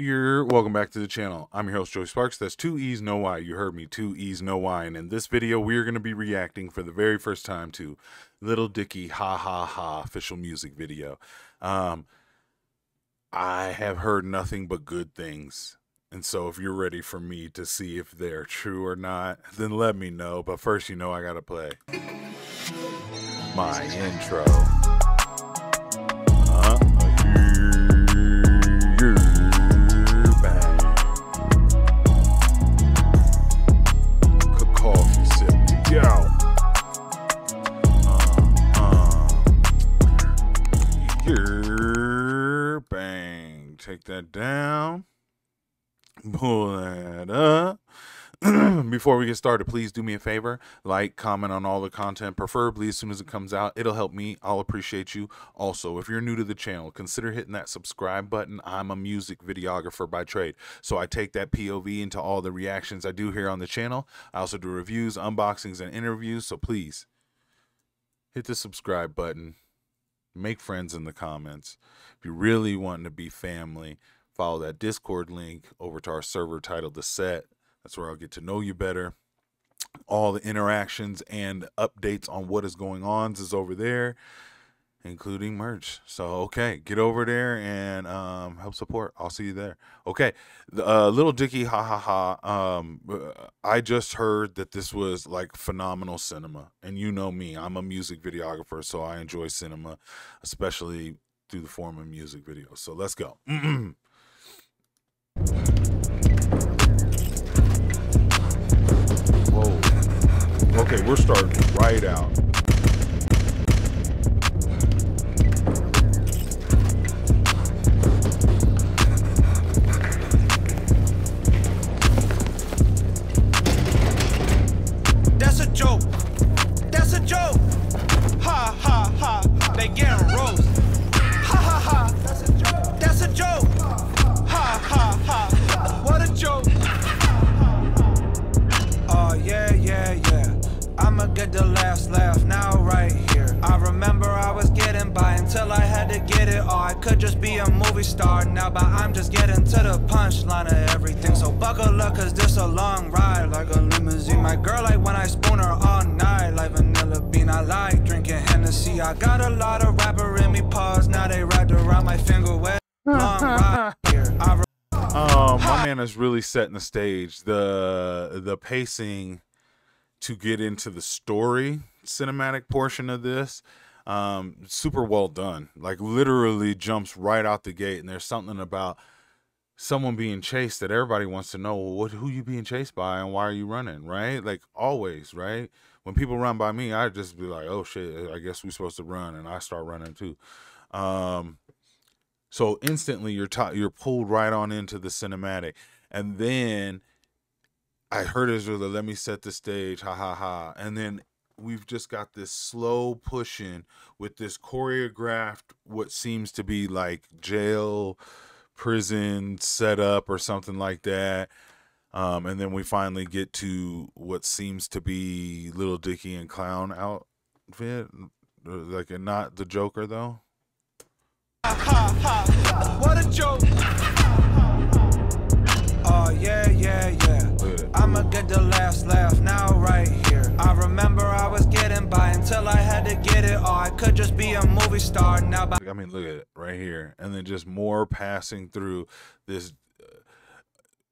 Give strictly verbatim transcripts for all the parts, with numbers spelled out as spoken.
You're welcome back to the channel. I'm your host Joey Sparks. That's two E's no Y. You heard me, two E's no Y. And in this video we're going to be reacting for the very first time to Lil Dicky Ha Ha Ha official music video. um I have heard nothing but good things, and so if you're ready for me to see if they're true or not, then let me know. But first, you know, I gotta play my intro. Take that down, pull that up. Before we get started, please do me a favor, like, comment on all the content, preferably as soon as it comes out. It'll help me. I'll appreciate you. Also, if you're new to the channel, consider hitting that subscribe button. I'm a music videographer by trade, so I take that P O V into all the reactions I do here on the channel. I also do reviews, unboxings, and interviews, so please hit the subscribe button. Make friends in the comments. If you really want to be family, follow that Discord link over to our server titled The Set. That's where I'll get to know you better. All the interactions and updates on what is going on is over there, including merch. So, okay, get over there and um, help support. I'll see you there. Okay, uh, Lil Dicky, ha ha ha. Um, I just heard that this was like phenomenal cinema. And you know me, I'm a music videographer, so I enjoy cinema, especially through the form of music videos. So let's go. Whoa. Okay, we're starting right out. The last laugh now right here. I remember I was getting by until I had to get it all. I could just be a movie star now, but I'm just getting to the punchline of everything. So buckle up, cause this a long ride like a limousine. My girl like when I spoon her all night like vanilla bean. I like drinking Hennessy. I got a lot of rapper in me paws, now they wrapped around my finger wet. Long ride here. I oh, my man is really setting the stage. The the pacing to get into the story cinematic portion of this, um super well done. Like literally jumps right out the gate, and there's something about someone being chased that everybody wants to know, well, what who you being chased by and why are you running, right? Like always, right? When people run by me, I just be like, oh shit, I guess we're supposed to run, and I start running too. Um so instantly you're you're pulled right on into the cinematic. And then I heard Israel, let me set the stage, ha ha ha. And then we've just got this slow pushing with this choreographed, what seems to be like jail, prison setup or something like that. Um, and then we finally get to what seems to be Lil Dicky and clown outfit, like, and not the Joker though. Ha ha ha, what a joke. Oh yeah, yeah, yeah. I'ma get the last laugh now right here. I remember I was getting by until I had to get it all. I could just be a movie star now. By I mean, look at it right here. And then just more passing through this.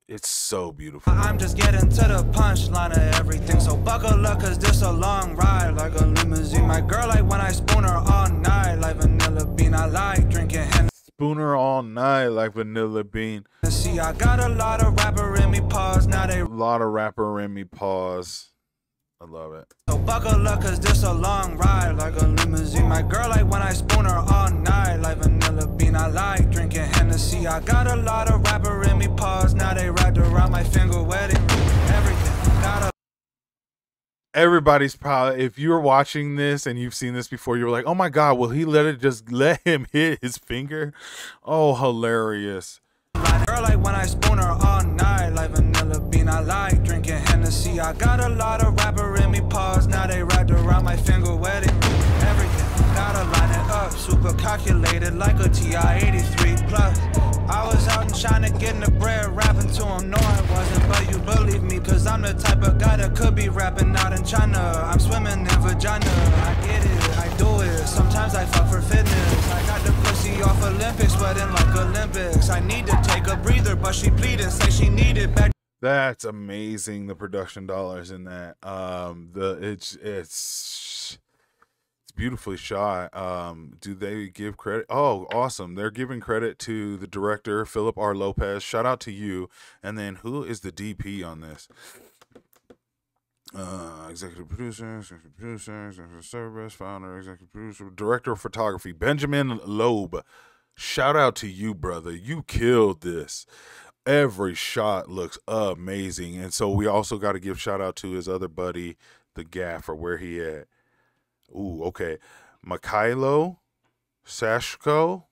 It's so beautiful. I'm just getting to the punchline of everything. So buckle up, cause this a long ride like a limousine. My girl like when I spoon her all night like vanilla bean. I like drinking Hennessy. Spooner all night like vanilla bean. See, I got a lot of rapper in me paws. Now they a lot of rapper in me paws. I love it. So buckle up, cause this a long ride like a limousine. My girl like when I spoon her all night like vanilla bean. I like drinking Hennessy. I got a lot of rapper in me paws. Now they wrapped around my finger wedding ring. Everything got a everybody's probably, if you're watching this and you've seen this before, you're like, oh my god, will he let it just let him hit his finger? Oh, hilarious. Girl, like when I spoon her all night like vanilla bean. I like drinking Hennessy. I got a lot of rapper in me paws, now they wrapped around my finger wedding ring. Everything gotta line it up, super calculated like a T I eighty-three plus. I was out in China getting the bread, rapping to him. No, I wasn't, but you believe me, cause I'm the type of guy that could be rapping out in China. I'm swimming in vagina. I get it, I do it. Sometimes I fuck for fitness. I got the pussy off Olympics, sweating like Olympics. I need to take a breather, but she pleaded, say she needed back. That's amazing, the production dollars in that. Um, the it's it's it's beautifully shot. Um, do they give credit? Oh, awesome! They're giving credit to the director, Philip R. Lopez. Shout out to you. And then who is the D P on this? Uh, executive producer, executive producer, executive service founder, executive producer, director of photography, Benjamin Loeb. Shout out to you, brother. You killed this. Every shot looks amazing. And so we also got to give shout out to his other buddy, the gaffer, where he at. Ooh, okay. Mykhaylo Sashko.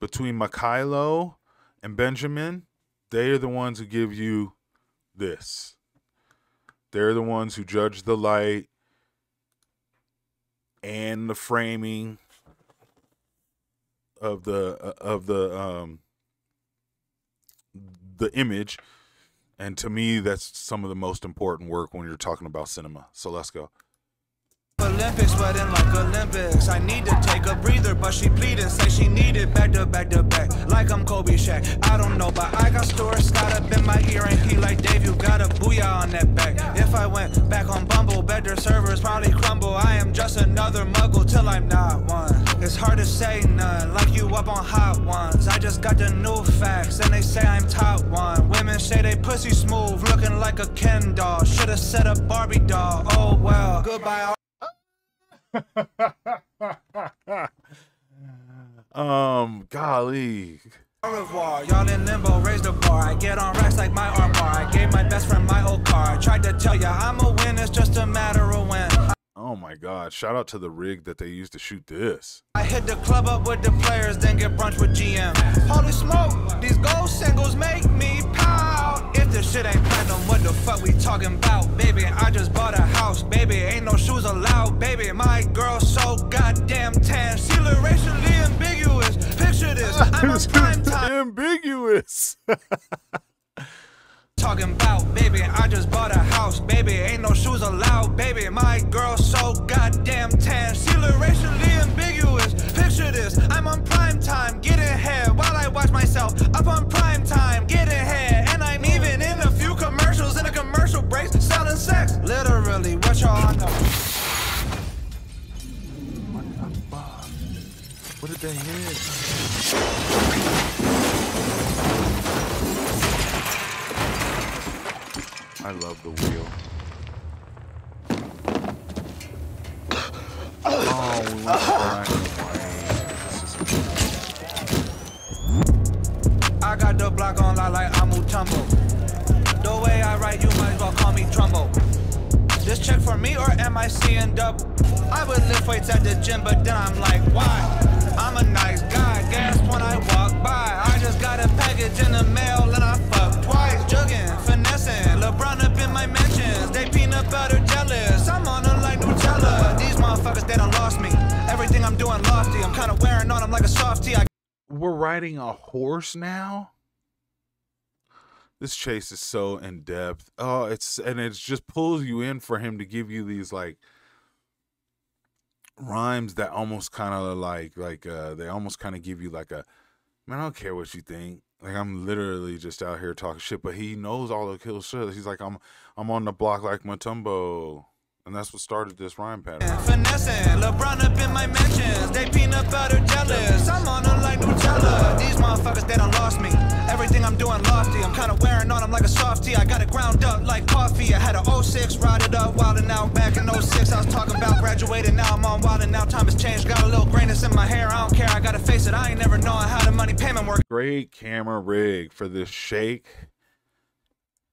Between Mikhailo and Benjamin, they are the ones who give you this. They're the ones who judge the light and the framing of the of the um the image, and to me that's some of the most important work when you're talking about cinema. So let's go. Olympics, sweating like Olympics. I need to take a breather, but she pleaded, say she needed back to back to back. Like I'm Kobe Shaq. I don't know, but I got stores tied up in my ear, and he like, Dave, you got a booyah on that back. If I went back on Bumble, better servers probably crumble. I am just another muggle till I'm not one. It's hard to say none, like you up on hot ones. I just got the new facts, and they say I'm top one. Women say they pussy smooth, looking like a Ken doll. Should've set a Barbie doll. Oh well, goodbye. um golly, au revoir, y'all in limbo, raise the bar. I get on racks like my arm bar. I gave my best friend my old car. I tried to tell ya I'm a win, it's just a matter of when. Oh my god, shout out to the rig that they used to shoot this. I hit the club up with the players, then get brunch with G M. Holy smoke, these gold singles make me pow. If this shit ain't platinum, what the fuck we talking about? Baby, I just bought a house, baby, ain't no shoes allowed, baby. My girl so goddamn tan, she look racially ambiguous. Picture this, I'm on prime time. Ambiguous. Talking about, baby, I just bought a house, baby, ain't no shoes allowed, baby. My girl so goddamn tan, she look racially ambiguous. Picture this, I'm on prime time, getting hair while I watch myself up on prime time, getting hair, and I'm even in a few commercials in a commercial break, selling sex. Literally, what y'all know? What did they hear? I love the wheel. Oh, look black and white. I got the block on lock like Amu Tumbo. The way I write, you might as well call me Trumbo. This check for me or am I seeing double? I would lift weights at the gym, but then I'm like, why? I'm a nice guy, gas when I walk by. I just got a package in the mail and I fucked twice. Jugging, finessing, Lebron up in my mentions. They peanut butter jealous, I'm on them like Nutella. These motherfuckers, they done lost me. Everything I'm doing lofty, I'm kind of wearing on them like a softie. I We're riding a horse now? This chase is so in depth. Oh, it's and it just pulls you in for him to give you these like rhymes that almost kind of like like uh they almost kind of give you like a man, I don't care what you think, like I'm literally just out here talking shit, but he knows all the kill shit. He's like, i'm i'm on the block like Mutombo, and that's what started this rhyme pattern. Finessing, LeBron up in my mentions, they peanut butter jealous, I'm on them like Nutella. These motherfuckers, they done lost me. Everything I'm doing lofty, I'm kind of wearing on them like a softie. I got it ground up like coffee. I had an oh six, rotted up, wild and out. Back in oh six, I was talking about graduating, now I'm on wild and now time has changed. Got a little grayness in my hair, I don't care, I gotta face it. I ain't never knowing how the money payment works. Great camera rig for this shake.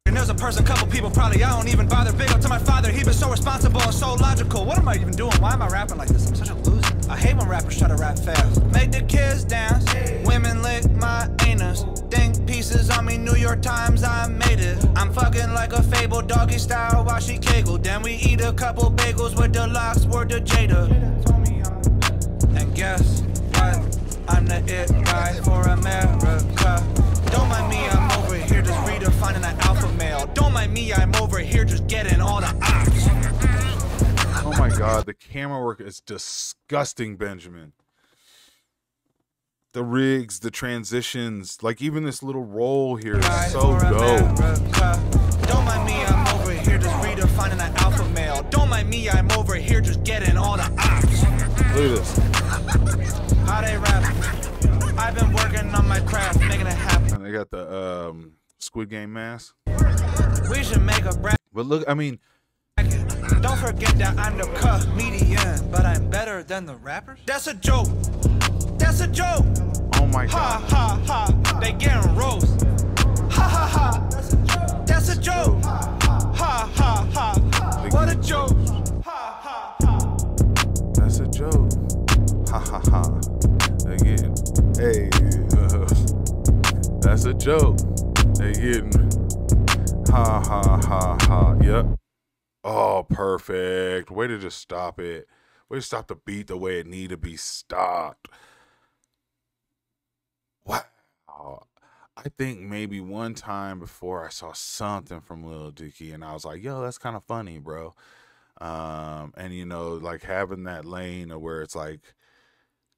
And there's a person, couple people probably, I don't even bother. Big up to my father, he been so responsible and so logical. What am I even doing? Why am I rapping like this? I'm such a loser. I hate when rappers try to rap fast. Make the kids dance, women lick my anus. Think pieces on me, New York Times, I made it. I'm fucking like a fable, doggy style while she giggled. Then we eat a couple bagels with the locks, word to Jada. And guess what? I'm the it guy for America. Don't mind me, I'm over here just redefining an alpha male. Don't mind me, I'm over here just getting all the ops. Oh my God, the camera work is disgusting, Benjamin. The rigs, the transitions, like even this little roll here is so dope. Don't mind me, I'm over here just redefining an alpha male. Don't mind me, I'm over here just getting all the ops. Look at this. How they rap. I've been working on my craft, making it happen. And they got the um, Squid Game mask. We should make a break. But look, I mean. Don't forget that I'm the comedian, but I'm better than the rappers. That's a joke. That's a joke. Oh my God. Ha ha ha. They getting roast. Ha ha ha. That's a joke. That's a joke. Ha ha ha. Ha. What a joke. Ha ha ha. That's a joke. Ha ha ha. They getting. Hey. Uh, that's a joke. They getting. Ha ha ha ha. Yep. Oh, perfect. Way to just stop it. Way to stop the beat the way it need to be stopped. Wow. I think maybe one time before I saw something from Lil Dicky and I was like, yo, that's kind of funny, bro. Um, and, you know, like having that lane where it's like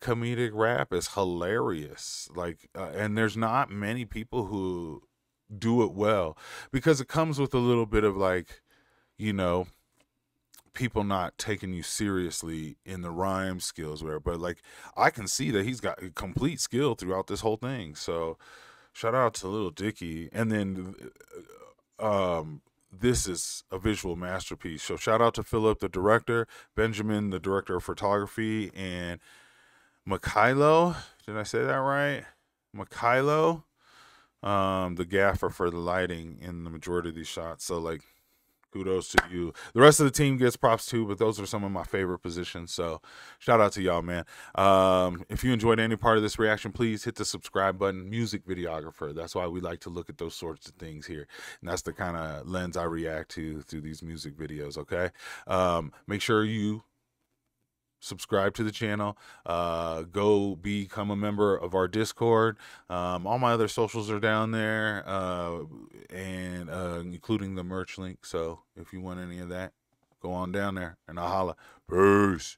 comedic rap is hilarious. Like, uh, and there's not many people who do it well because it comes with a little bit of like, you know, people not taking you seriously in the rhyme skills, where, but like I can see that he's got complete skill throughout this whole thing. So shout out to Lil Dicky. And then um, this is a visual masterpiece. So shout out to Philip, the director, Benjamin, the director of photography, and Mikhailo. Did I say that right? Mikhailo, um, the gaffer for the lighting in the majority of these shots. So like, kudos to you. The rest of the team gets props too, but those are some of my favorite positions. So shout out to y'all, man. Um, if you enjoyed any part of this reaction, please hit the subscribe button. Music videographer. That's why we like to look at those sorts of things here. And that's the kind of lens I react to through these music videos. Okay. Um, make sure you subscribe to the channel. Uh, go become a member of our Discord. Um, all my other socials are down there, uh, and uh, including the merch link. So if you want any of that, go on down there and I'll holla. Peace.